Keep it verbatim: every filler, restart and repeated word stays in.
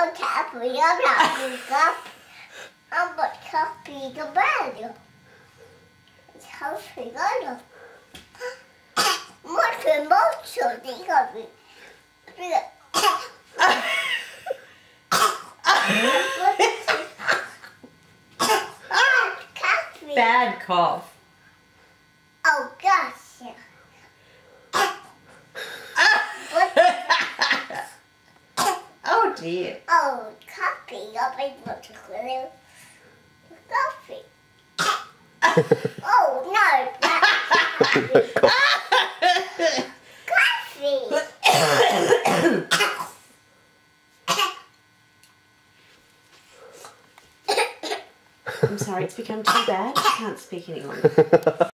on top of your cup. I'm going to cup you the bed. It's how we got more for most so they got me. Bad cough. Oh gosh. Oh dear. Oh, coffee. I made much glue. Coffee. Oh no. Coffee. Coffee. I'm sorry, it's become too bad. I can't speak any longer.